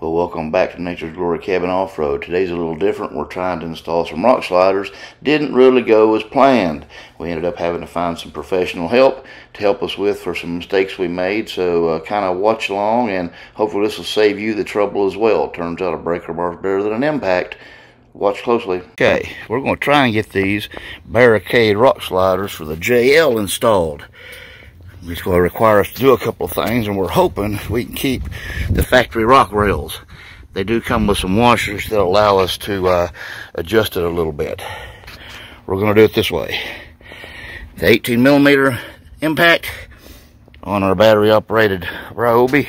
Well, welcome back to Nature's Glory Cabin Off-Road. Today's a little different. We're trying to install some rock sliders. Didn't really go as planned. We ended up having to find some professional help to help us with for some mistakes we made. So kind of watch along, and hopefully this will save you the trouble as well. Turns out a breaker bar is better than an impact. Watch closely. Okay, we're going to try and get these barricade rock sliders for the JL installed. It's going to require us to do a couple of things, and we're hoping we can keep the factory rock rails. They do come with some washers that allow us to adjust it a little bit. We're going to do it this way. The 18mm impact on our battery operated Ryobi,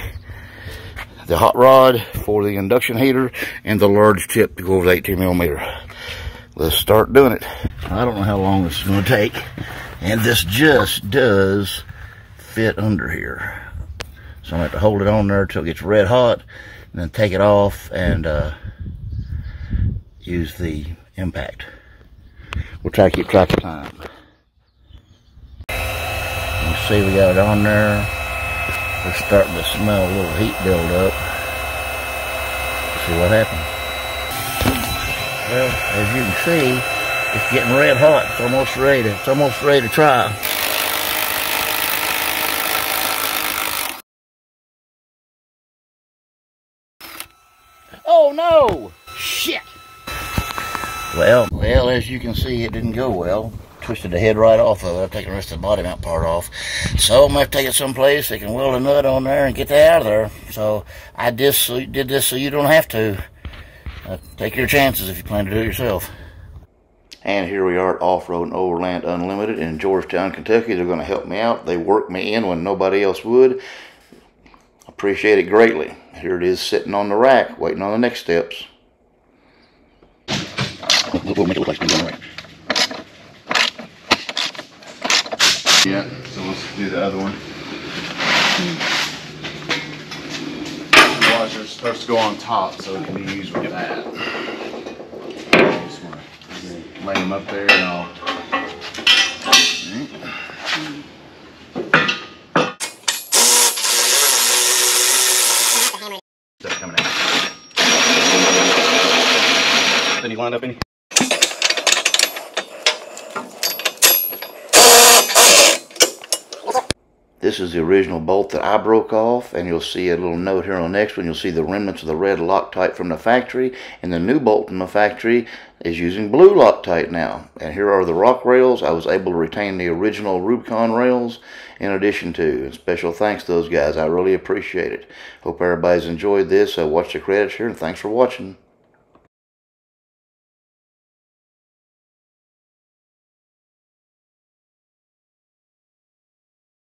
the hot rod for the induction heater, and the large tip to go over the 18mm. Let's start doing it. I don't know how long this is going to take, and this just does fit under here, so I'm going to have to hold it on there till it gets red hot and then take it off and use the impact. We'll try to keep track of time. You see, we got it on there. We're starting to smell a little heat build up. Let's see what happens. Well, as you can see, it's getting red hot. It's almost ready to try. Oh no! Shit! Well, as you can see, it didn't go well. Twisted the head right off of it. I'll take the rest of the body mount part off. So I'm going to take it someplace they can weld a nut on there and get that out of there. So I did this so you don't have to. Take your chances if you plan to do it yourself. And here we are at Off-Road and Overland Unlimited in Georgetown, Kentucky. They're going to help me out. They worked me in when nobody else would. Appreciate it greatly. Here it is sitting on the rack, waiting on the next steps. We'll make it look like it's on the rack. Yeah, so let's do the other one. The washer is supposed to go on top so it can be used with that. I just want to lay them up there and I'll... Then you line up any. This is the original bolt that I broke off, and you'll see a little note here on the next one. You'll see the remnants of the red Loctite from the factory, and the new bolt from the factory is using blue Loctite now. And here are the rock rails. I was able to retain the original Rubicon rails in addition to. And special thanks to those guys. I really appreciate it. Hope everybody's enjoyed this. Watch the credits here, and thanks for watching.